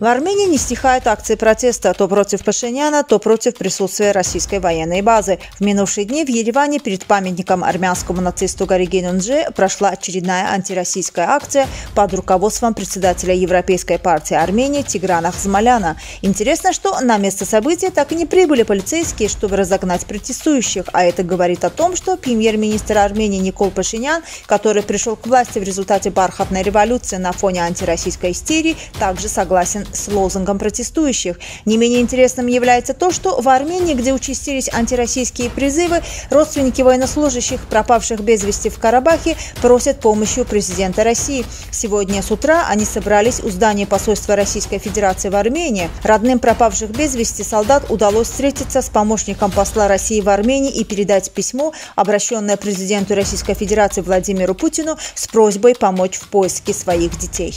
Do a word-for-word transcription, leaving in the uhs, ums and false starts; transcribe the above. В Армении не стихают акции протеста то против Пашиняна, то против присутствия российской военной базы. В минувшие дни в Ереване перед памятником армянскому нацисту Горегинунджи прошла очередная антироссийская акция под руководством председателя Европейской партии Армении Тиграна Хзмаляна. Интересно, что на место события так и не прибыли полицейские, чтобы разогнать протестующих, а это говорит о том, что премьер-министр Армении Никол Пашинян, который пришел к власти в результате бархатной революции на фоне антироссийской истерии, также согласен с лозунгом протестующих. Не менее интересным является то, что в Армении, где участились антироссийские призывы, родственники военнослужащих, пропавших без вести в Карабахе, просят помощи у президента России. Сегодня с утра они собрались у здания посольства Российской Федерации в Армении. Родным пропавших без вести солдат удалось встретиться с помощником посла России в Армении и передать письмо, обращенное президенту Российской Федерации Владимиру Путину с просьбой помочь в поиске своих детей.